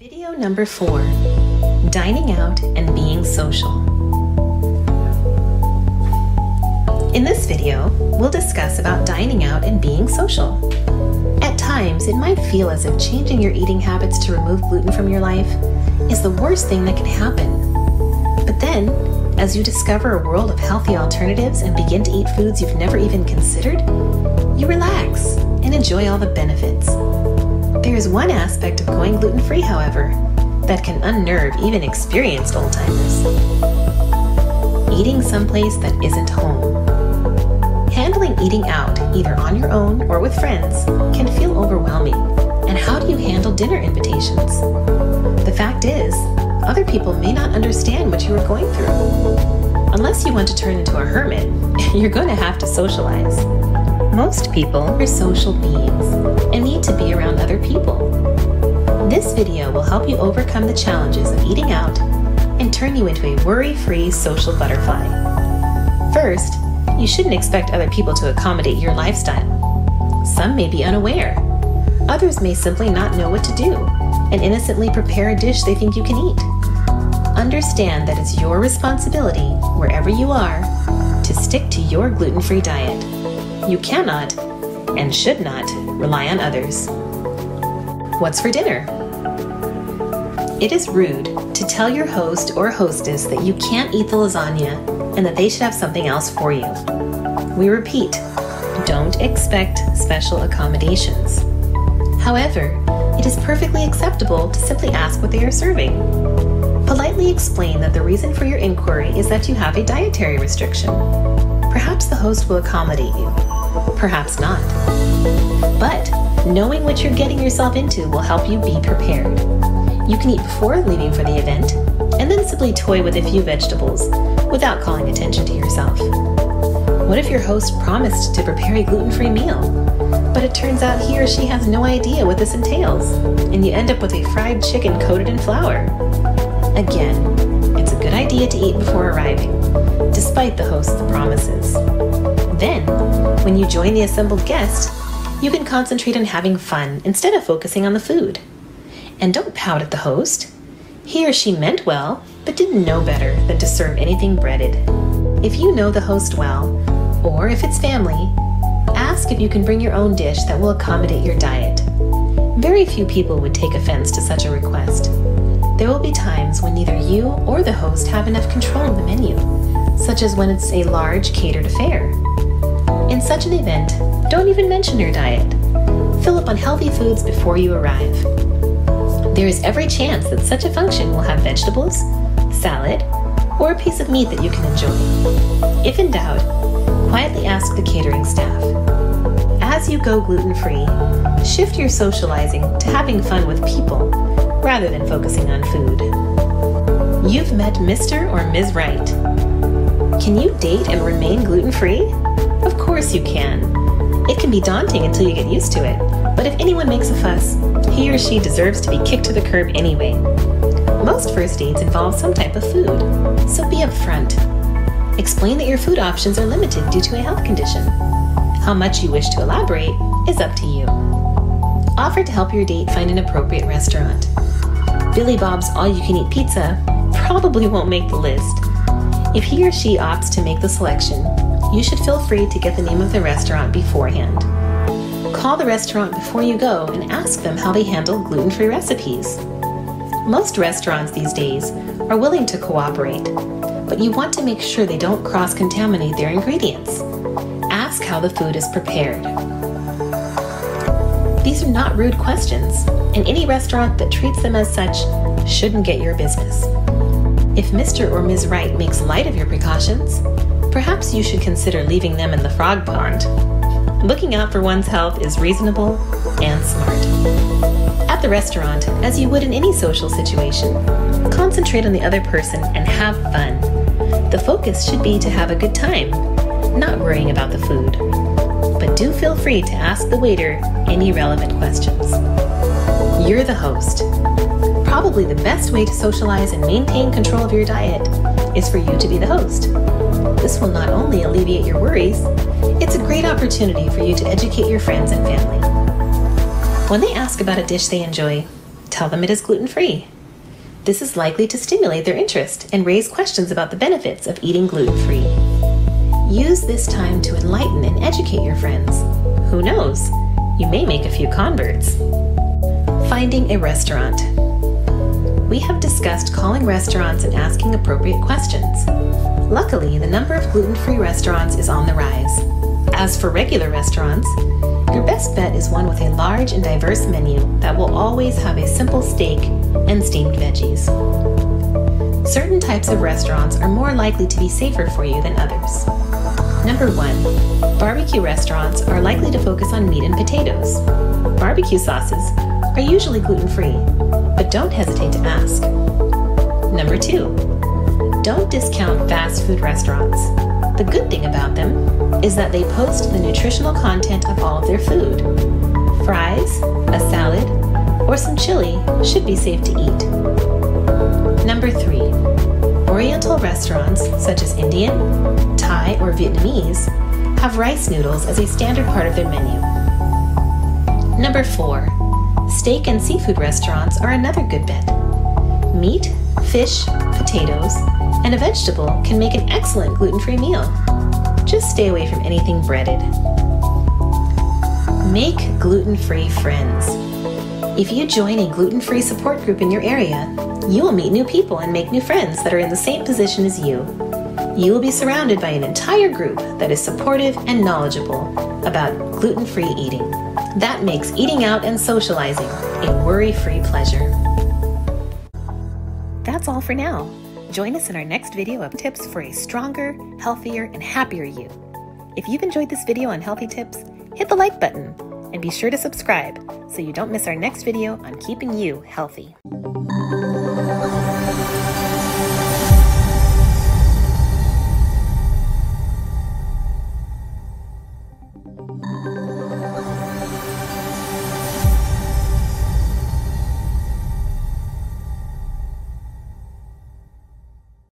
Video number 4, dining out and being social. In this video, we'll discuss about dining out and being social. At times, it might feel as if changing your eating habits to remove gluten from your life is the worst thing that can happen. But then, as you discover a world of healthy alternatives and begin to eat foods you've never even considered, you relax and enjoy all the benefits. There is one aspect of going gluten-free, however, that can unnerve even experienced old-timers. Eating someplace that isn't home. Handling eating out, either on your own or with friends, can feel overwhelming. And how do you handle dinner invitations? The fact is, other people may not understand what you are going through. Unless you want to turn into a hermit, you're going to have to socialize. Most people are social beings and need to be around other people. This video will help you overcome the challenges of eating out and turn you into a worry-free social butterfly. First, you shouldn't expect other people to accommodate your lifestyle. Some may be unaware. Others may simply not know what to do and innocently prepare a dish they think you can eat. Understand that it's your responsibility, wherever you are, to stick to your gluten-free diet. You cannot, and should not, rely on others. What's for dinner? It is rude to tell your host or hostess that you can't eat the lasagna and that they should have something else for you. We repeat, don't expect special accommodations. However, it is perfectly acceptable to simply ask what they are serving. Politely explain that the reason for your inquiry is that you have a dietary restriction. Perhaps the host will accommodate you. Perhaps not. But knowing what you're getting yourself into will help you be prepared. You can eat before leaving for the event, and then simply toy with a few vegetables without calling attention to yourself. What if your host promised to prepare a gluten-free meal, but it turns out he or she has no idea what this entails, and you end up with a fried chicken coated in flour? Again, it's a good idea to eat before arriving, despite the host's promises. Then, when you join the assembled guests, you can concentrate on having fun instead of focusing on the food. And don't pout at the host. He or she meant well, but didn't know better than to serve anything breaded. If you know the host well, or if it's family, ask if you can bring your own dish that will accommodate your diet. Very few people would take offense to such a request. There will be times when neither you or the host have enough control of the menu, such as when it's a large catered affair. In such an event, don't even mention your diet. Fill up on healthy foods before you arrive. There is every chance that such a function will have vegetables, salad, or a piece of meat that you can enjoy. If in doubt, quietly ask the catering staff. As you go gluten-free, shift your socializing to having fun with people rather than focusing on food. You've met Mr. or Ms. Right. Can you date and remain gluten-free? Of course you can. It can be daunting until you get used to it, but if anyone makes a fuss, he or she deserves to be kicked to the curb anyway. Most first dates involve some type of food, so be upfront. Explain that your food options are limited due to a health condition. How much you wish to elaborate is up to you. Offer to help your date find an appropriate restaurant. Billy Bob's all-you-can-eat pizza probably won't make the list. If he or she opts to make the selection, you should feel free to get the name of the restaurant beforehand. Call the restaurant before you go and ask them how they handle gluten-free recipes. Most restaurants these days are willing to cooperate, but you want to make sure they don't cross-contaminate their ingredients. Ask how the food is prepared. These are not rude questions, and any restaurant that treats them as such shouldn't get your business. If Mr. or Ms. Wright makes light of your precautions, perhaps you should consider leaving them in the frog pond. Looking out for one's health is reasonable and smart. At the restaurant, as you would in any social situation, concentrate on the other person and have fun. The focus should be to have a good time, not worrying about the food. But do feel free to ask the waiter any relevant questions. You're the host. Probably the best way to socialize and maintain control of your diet is for you to be the host. This will not only alleviate your worries, it's a great opportunity for you to educate your friends and family. When they ask about a dish they enjoy, tell them it is gluten-free. This is likely to stimulate their interest and raise questions about the benefits of eating gluten-free. Use this time to enlighten and educate your friends. Who knows? You may make a few converts. Finding a restaurant. We have discussed calling restaurants and asking appropriate questions. Luckily, the number of gluten-free restaurants is on the rise. As for regular restaurants, your best bet is one with a large and diverse menu that will always have a simple steak and steamed veggies. Certain types of restaurants are more likely to be safer for you than others. Number 1. Barbecue restaurants are likely to focus on meat and potatoes. Barbecue sauces are usually gluten-free, but don't hesitate to ask. Number 2. Don't discount fast food restaurants. The good thing about them is that they post the nutritional content of all of their food. Fries, a salad, or some chili should be safe to eat. Number 3. Oriental restaurants, such as Indian, Thai, or Vietnamese, have rice noodles as a standard part of their menu. Number 4. Steak and seafood restaurants are another good bet. Meat, fish, potatoes, and a vegetable can make an excellent gluten-free meal. Just stay away from anything breaded. Make gluten-free friends. If you join a gluten-free support group in your area, you will meet new people and make new friends that are in the same position as you. You will be surrounded by an entire group that is supportive and knowledgeable about gluten-free eating. That makes eating out and socializing a worry-free pleasure. That's all for now. Join us in our next video of tips for a stronger, healthier, and happier you. If you've enjoyed this video on healthy tips, hit the like button and be sure to subscribe so you don't miss our next video on keeping you healthy.